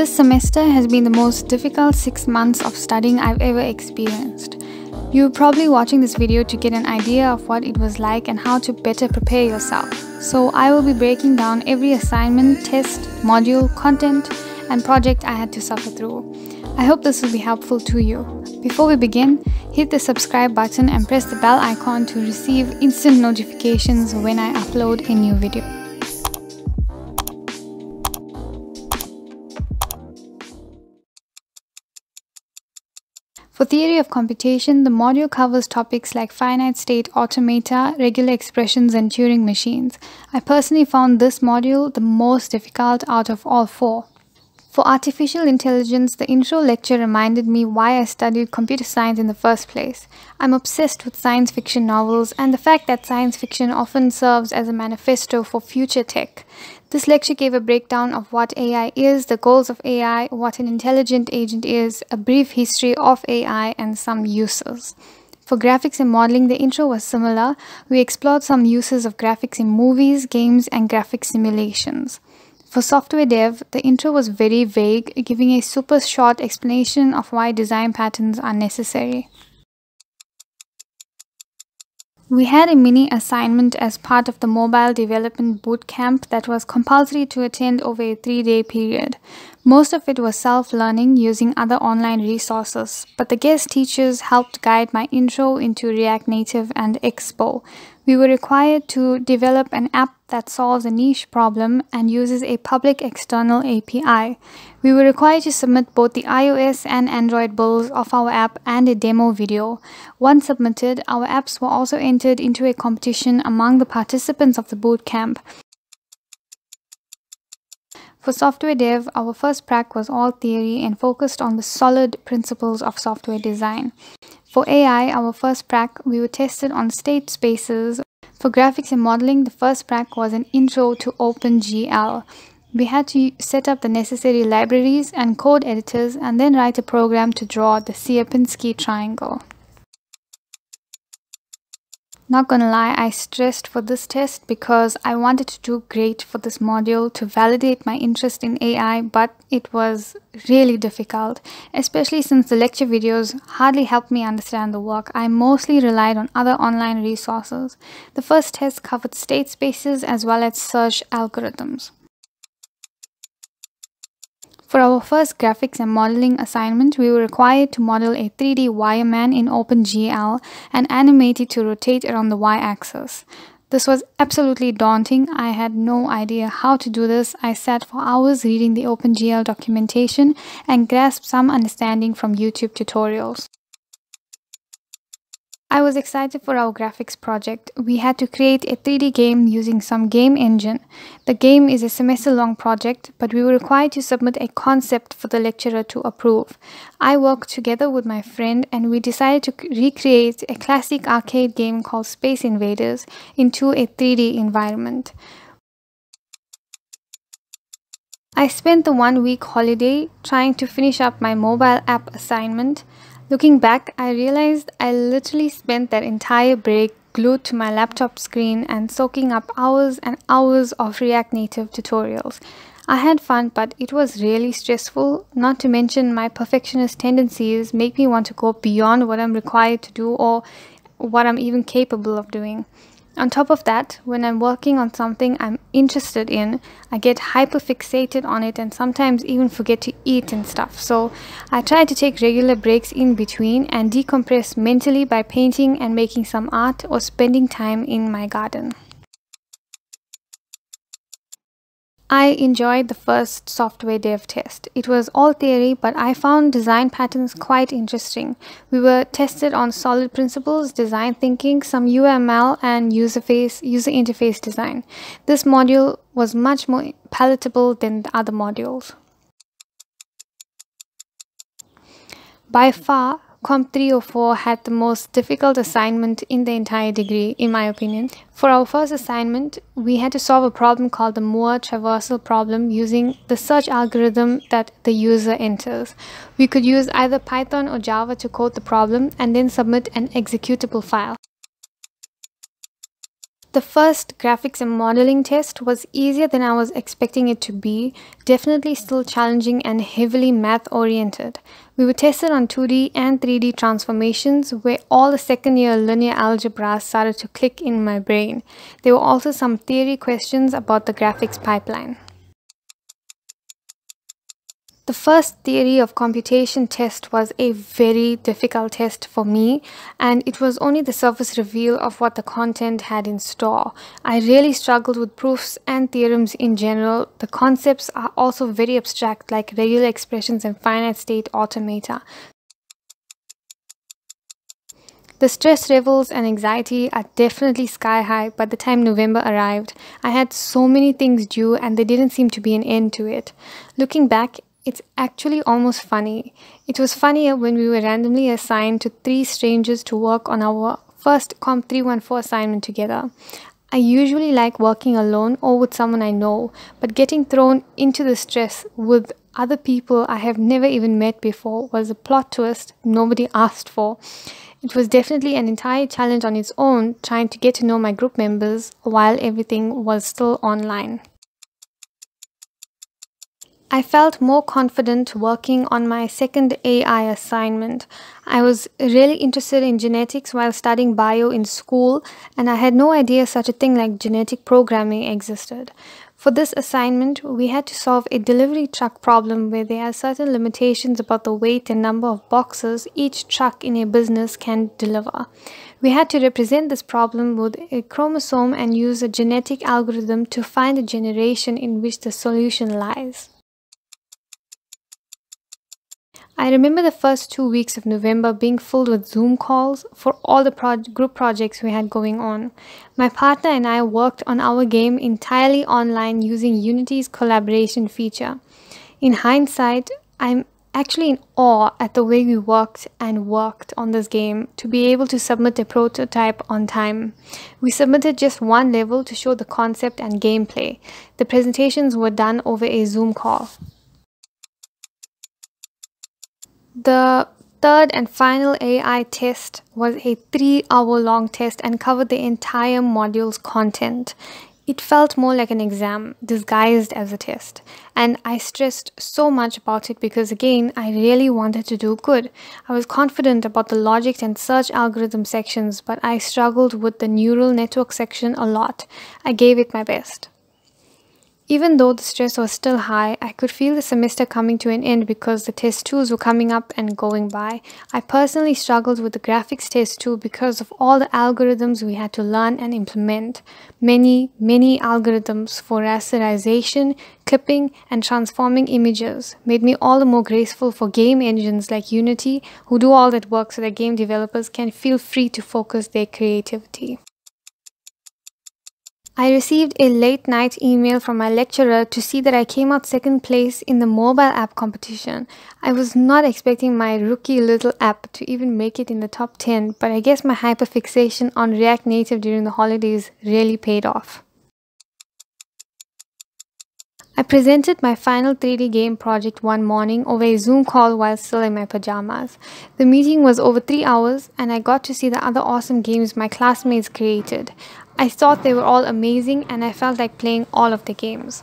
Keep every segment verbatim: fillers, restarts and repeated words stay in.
This semester has been the most difficult six months of studying I've ever experienced. You're probably watching this video to get an idea of what it was like and how to better prepare yourself. So I will be breaking down every assignment, test, module, content, and project I had to suffer through. I hope this will be helpful to you. Before we begin, hit the subscribe button and press the bell icon to receive instant notifications when I upload a new video. For theory of computation, the module covers topics like finite state automata, regular expressions, and Turing machines. I personally found this module the most difficult out of all four. For artificial intelligence, the intro lecture reminded me why I studied computer science in the first place. I'm obsessed with science fiction novels and the fact that science fiction often serves as a manifesto for future tech. This lecture gave a breakdown of what A I is, the goals of A I, what an intelligent agent is, a brief history of A I, and some uses. For graphics and modeling, the intro was similar. We explored some uses of graphics in movies, games, and graphic simulations. For software dev, the intro was very vague, giving a super short explanation of why design patterns are necessary. We had a mini assignment as part of the mobile development bootcamp that was compulsory to attend over a three-day period. Most of it was self-learning using other online resources, but the guest teachers helped guide my intro into React Native and Expo. We were required to develop an app that solves a niche problem and uses a public external A P I. We were required to submit both the iOS and Android builds of our app and a demo video. Once submitted, our apps were also entered into a competition among the participants of the bootcamp. For software dev, our first prac was all theory and focused on the SOLID principles of software design. For A I, our first prac, we were tested on state spaces. For graphics and modeling, the first prac was an intro to OpenGL. We had to set up the necessary libraries and code editors and then write a program to draw the Sierpinski triangle. Not gonna lie, I stressed for this test because I wanted to do great for this module to validate my interest in A I, but it was really difficult, especially since the lecture videos hardly helped me understand the work. I mostly relied on other online resources. The first test covered state spaces as well as search algorithms. For our first graphics and modeling assignment, we were required to model a three D wireman in OpenGL and animate it to rotate around the y-axis. This was absolutely daunting. I had no idea how to do this. I sat for hours reading the OpenGL documentation and grasped some understanding from YouTube tutorials. I was excited for our graphics project. We had to create a three D game using some game engine. The game is a semester-long project, but we were required to submit a concept for the lecturer to approve. I worked together with my friend and we decided to recreate a classic arcade game called Space Invaders into a three D environment. I spent the one-week holiday trying to finish up my mobile app assignment. Looking back, I realized I literally spent that entire break glued to my laptop screen and soaking up hours and hours of React Native tutorials. I had fun, but it was really stressful, not to mention my perfectionist tendencies make me want to go beyond what I'm required to do or what I'm even capable of doing. On top of that, when I'm working on something I'm interested in, I get hyper-fixated on it and sometimes even forget to eat and stuff. So I try to take regular breaks in between and decompress mentally by painting and making some art or spending time in my garden. I enjoyed the first software dev test. It was all theory, but I found design patterns quite interesting. We were tested on SOLID principles, design thinking, some U M L, and user, face, user interface design. This module was much more palatable than the other modules. By far, Comp three oh four had the most difficult assignment in the entire degree, in my opinion. For our first assignment, we had to solve a problem called the Moore traversal problem using the search algorithm that the user enters. We could use either Python or Java to code the problem and then submit an executable file. The first graphics and modeling test was easier than I was expecting it to be, definitely still challenging and heavily math oriented. We were tested on two D and three D transformations where all the second year linear algebra started to click in my brain. There were also some theory questions about the graphics pipeline. The first theory of computation test was a very difficult test for me, and it was only the surface reveal of what the content had in store. I really struggled with proofs and theorems in general. The concepts are also very abstract, like regular expressions and finite state automata. The stress levels and anxiety are definitely sky high by the time November arrived. I had so many things due and there didn't seem to be an end to it. Looking back, it's actually almost funny. It was funnier when we were randomly assigned to three strangers to work on our first Comp three one four assignment together. I usually like working alone or with someone I know, but getting thrown into the stress with other people I have never even met before was a plot twist nobody asked for. It was definitely an entire challenge on its own, trying to get to know my group members while everything was still online. I felt more confident working on my second A I assignment. I was really interested in genetics while studying bio in school, and I had no idea such a thing like genetic programming existed. For this assignment, we had to solve a delivery truck problem where there are certain limitations about the weight and number of boxes each truck in a business can deliver. We had to represent this problem with a chromosome and use a genetic algorithm to find the generation in which the solution lies. I remember the first two weeks of November being filled with Zoom calls for all the pro group projects we had going on. My partner and I worked on our game entirely online using Unity's collaboration feature. In hindsight, I'm actually in awe at the way we worked and worked on this game to be able to submit a prototype on time. We submitted just one level to show the concept and gameplay. The presentations were done over a Zoom call. The third and final A I test was a three hour long test and covered the entire module's content. It felt more like an exam disguised as a test, and I stressed so much about it because, again, I really wanted to do good. I was confident about the logic and search algorithm sections, but I struggled with the neural network section a lot. I gave it my best. Even though the stress was still high, I could feel the semester coming to an end because the test twos were coming up and going by. I personally struggled with the graphics test too because of all the algorithms we had to learn and implement. Many, many algorithms for rasterization, clipping, and transforming images made me all the more grateful for game engines like Unity, who do all that work so that game developers can feel free to focus their creativity. I received a late night email from my lecturer to see that I came out second place in the mobile app competition. I was not expecting my rookie little app to even make it in the top ten, but I guess my hyperfixation on React Native during the holidays really paid off. I presented my final three D game project one morning over a Zoom call while still in my pajamas. The meeting was over three hours and I got to see the other awesome games my classmates created. I thought they were all amazing and I felt like playing all of the games.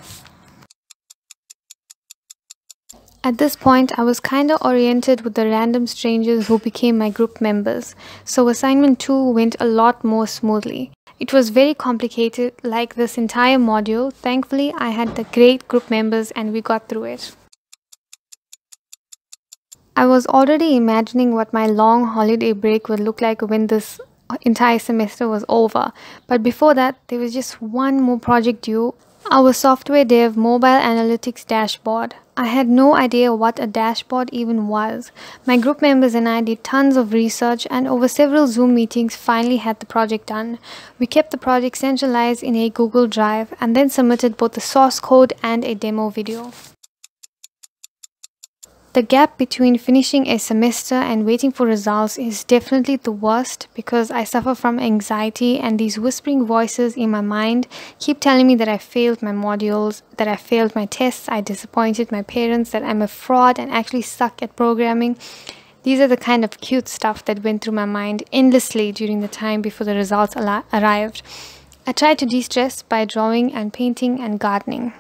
At this point, I was kinda oriented with the random strangers who became my group members, so assignment two went a lot more smoothly. It was very complicated, like this entire module. Thankfully, I had the great group members and we got through it. I was already imagining what my long holiday break would look like when this entire semester was over. But before that, there was just one more project due, our software dev mobile analytics dashboard. I had no idea what a dashboard even was. My group members and I did tons of research and over several Zoom meetings finally had the project done. We kept the project centralized in a Google Drive and then submitted both the source code and a demo video. The gap between finishing a semester and waiting for results is definitely the worst because I suffer from anxiety and these whispering voices in my mind keep telling me that I failed my modules, that I failed my tests, I disappointed my parents, that I'm a fraud and actually suck at programming. These are the kind of cute stuff that went through my mind endlessly during the time before the results arrived. I try to de-stress by drawing and painting and gardening.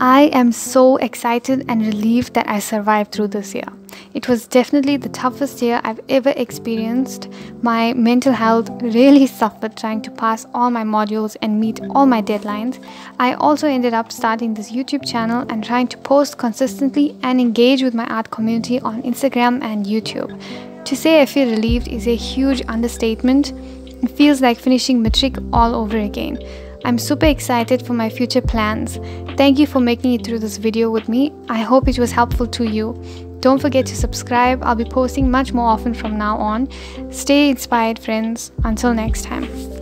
I am so excited and relieved that I survived through this year. It was definitely the toughest year I've ever experienced. My mental health really suffered trying to pass all my modules and meet all my deadlines. I also ended up starting this YouTube channel and trying to post consistently and engage with my art community on Instagram and YouTube. To say I feel relieved is a huge understatement. It feels like finishing matric all over again. I'm super excited for my future plans. Thank you for making it through this video with me. I hope it was helpful to you. Don't forget to subscribe. I'll be posting much more often from now on. Stay inspired, friends. Until next time.